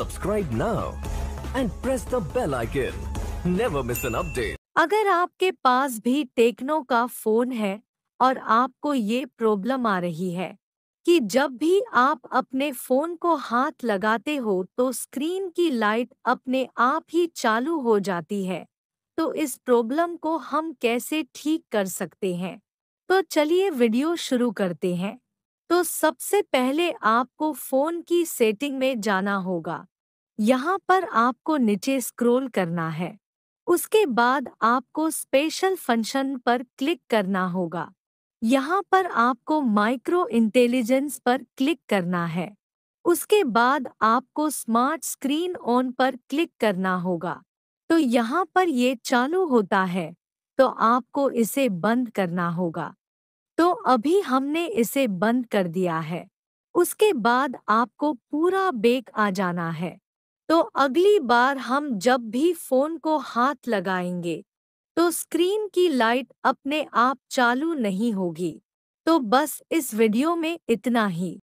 Subscribe now and press the bell icon. Never miss an update. अगर आपके पास भी techno का फोन है और आपको ये प्रॉब्लम आ रही है कि जब भी आप अपने फोन को हाथ लगाते हो तो स्क्रीन की लाइट अपने आप ही चालू हो जाती है, तो इस प्रॉब्लम को हम कैसे ठीक कर सकते हैं? तो चलिए वीडियो शुरू करते हैं। तो सबसे पहले आपको फोन की सेटिंग में जाना होगा। यहाँ पर आपको नीचे स्क्रॉल करना है। उसके बाद आपको स्पेशल फंक्शन पर क्लिक करना होगा। यहाँ पर आपको माइक्रो इंटेलिजेंस पर क्लिक करना है। उसके बाद आपको स्मार्ट स्क्रीन ऑन पर क्लिक करना होगा। तो यहाँ पर ये चालू होता है, तो आपको इसे बंद करना होगा। तो अभी हमने इसे बंद कर दिया है। उसके बाद आपको पूरा बैक आ जाना है। तो अगली बार हम जब भी फ़ोन को हाथ लगाएंगे तो स्क्रीन की लाइट अपने आप चालू नहीं होगी। तो बस इस वीडियो में इतना ही।